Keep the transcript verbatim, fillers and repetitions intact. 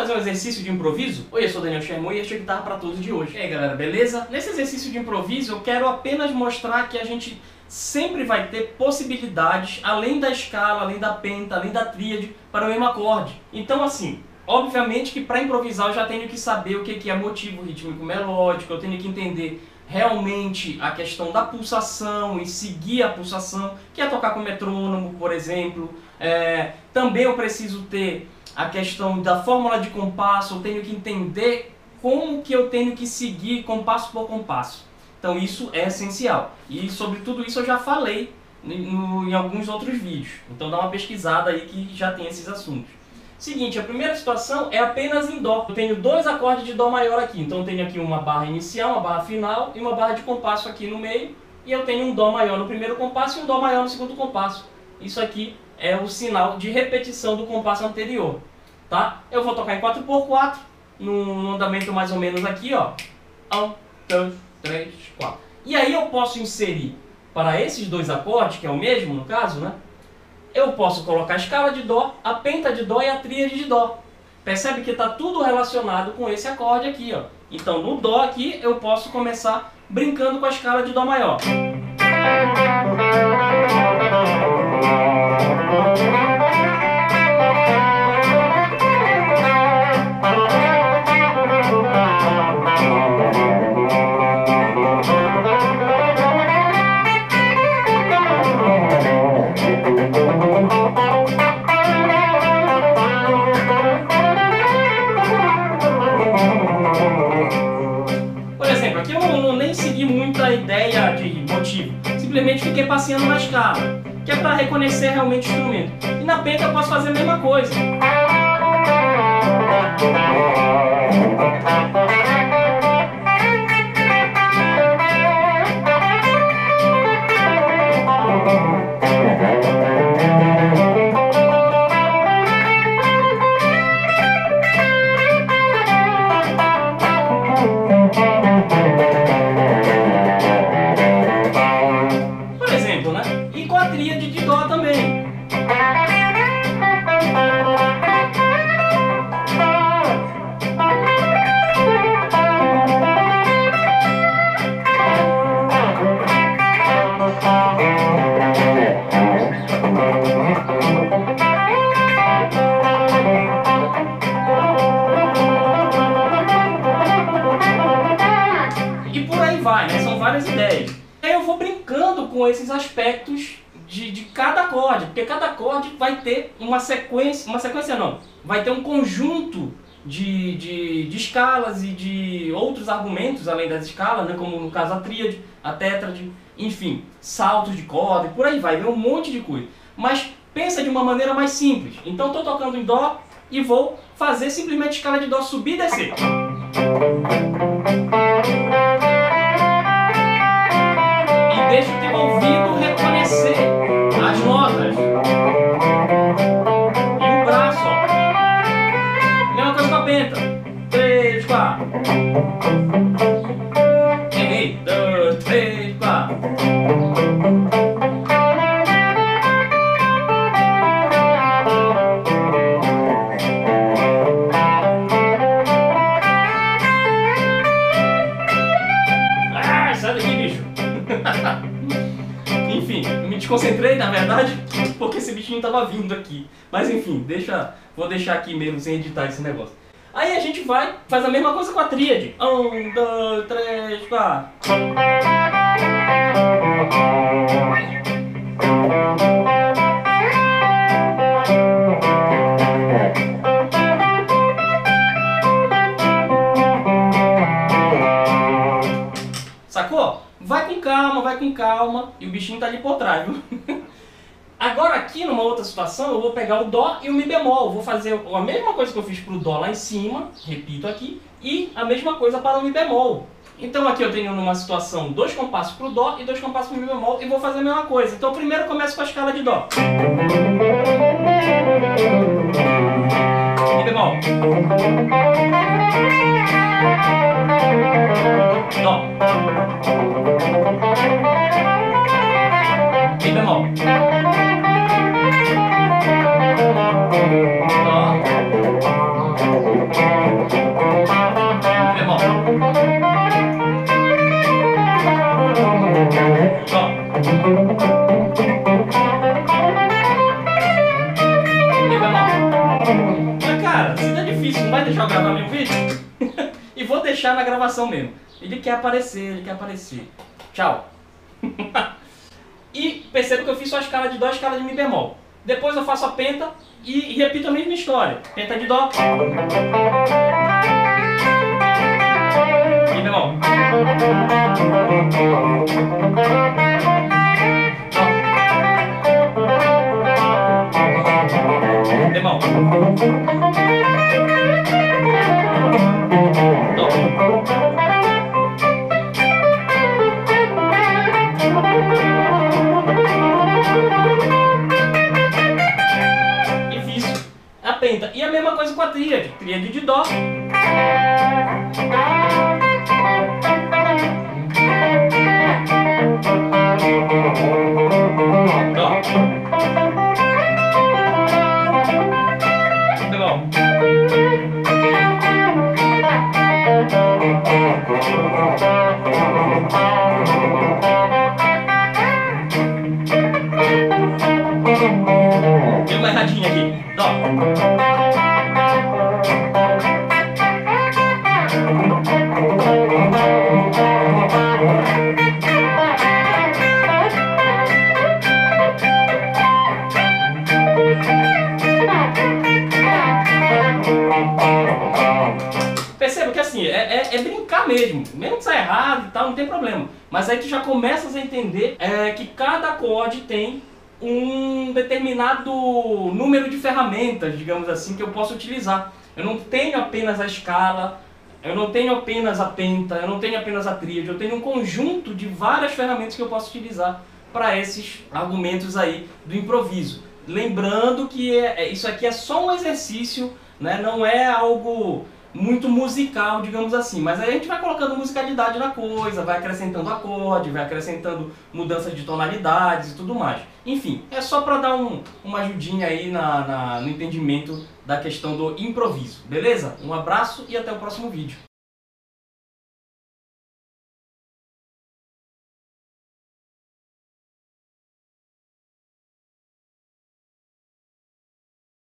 fazer um exercício de improviso? Oi, eu sou o Daniel Chermont e este é o Guitarra Pra Todos de hoje. E aí galera, beleza? Nesse exercício de improviso eu quero apenas mostrar que a gente sempre vai ter possibilidades além da escala, além da penta, além da tríade, para o mesmo acorde. Então assim, obviamente que para improvisar eu já tenho que saber o que é motivo rítmico melódico, eu tenho que entender realmente a questão da pulsação e seguir a pulsação, que é tocar com metrônomo, por exemplo. É, também eu preciso ter a questão da fórmula de compasso, eu tenho que entender como que eu tenho que seguir compasso por compasso. Então isso é essencial. E sobre tudo isso eu já falei no, em alguns outros vídeos. Então dá uma pesquisada aí que já tem esses assuntos. Seguinte, a primeira situação é apenas em Dó. Eu tenho dois acordes de Dó maior aqui. Então eu tenho aqui uma barra inicial, uma barra final e uma barra de compasso aqui no meio. E eu tenho um Dó maior no primeiro compasso e um Dó maior no segundo compasso. Isso aqui é o sinal de repetição do compasso anterior. Tá? Eu vou tocar em quatro por quatro, num andamento mais ou menos aqui, ó. um, dois, três, quatro. E aí eu posso inserir para esses dois acordes, que é o mesmo no caso, né? Eu posso colocar a escala de Dó, a penta de Dó e a tríade de Dó. Percebe que está tudo relacionado com esse acorde aqui, ó. Então no Dó aqui eu posso começar brincando com a escala de Dó maior. Simplesmente fiquei passeando na escala, que é para reconhecer realmente o instrumento. E na penta eu posso fazer a mesma coisa. Ideias. Aí eu vou brincando com esses aspectos de, de cada acorde, porque cada acorde vai ter uma sequência, uma sequência não, vai ter um conjunto de, de, de escalas e de outros argumentos além das escalas, né, como no caso a tríade, a tétrade, enfim, saltos de corda, e por aí vai, um monte de coisa. Mas pensa de uma maneira mais simples. Então estou tocando em Dó e vou fazer simplesmente escala de Dó subir e descer. Deixa o teu ouvido reconhecer as notas. E o braço, ó. Mesma coisa com a penta. três, quatro. Errei. dois, três, quatro. Ah, sai daqui, bicho. Enfim, eu me desconcentrei, na verdade, porque esse bichinho tava vindo aqui. Mas enfim, deixa, vou deixar aqui mesmo sem editar esse negócio. Aí a gente vai, faz a mesma coisa com a tríade. Um, dois, três, quatro. Sacou? Vai com calma, vai com calma. E o bichinho tá ali por trás, viu? Agora aqui, numa outra situação, eu vou pegar o Dó e o Mi bemol. Vou fazer a mesma coisa que eu fiz pro Dó lá em cima, repito aqui, e a mesma coisa para o Mi bemol. Então aqui eu tenho numa situação dois compassos pro Dó e dois compassos pro Mi bemol e vou fazer a mesma coisa. Então primeiro eu começo com a escala de Dó. Mi bemol. Dó. Mi bemol. Dó. cara, se tá difícil, não vai deixar eu gravar meu vídeo? E vou deixar na gravação mesmo. Ele quer aparecer, ele quer aparecer. Tchau. E percebo que eu fiz só a escala de dó e a escala de mi bemol. Depois eu faço a penta e, e repito a mesma história. Penta de dó. Mi bemol. Bemol. Dó. E fiz a penta. E a mesma coisa com a tríade. Tríade de dó. Perceba que assim, é, é, é brincar mesmo, mesmo que saia errado e tal, não tem problema. Mas aí tu já começas a entender é, que cada acorde tem um determinado número de ferramentas, digamos assim, que eu posso utilizar. Eu não tenho apenas a escala, eu não tenho apenas a penta, eu não tenho apenas a tríade, eu tenho um conjunto de várias ferramentas que eu posso utilizar para esses argumentos aí do improviso. Lembrando que é, é, isso aqui é só um exercício, né? Não é algo muito musical, digamos assim, mas aí a gente vai colocando musicalidade na coisa, vai acrescentando acorde, vai acrescentando mudanças de tonalidades e tudo mais. Enfim, é só para dar um, uma ajudinha aí na, na, no entendimento da questão do improviso, beleza? Um abraço e até o próximo vídeo.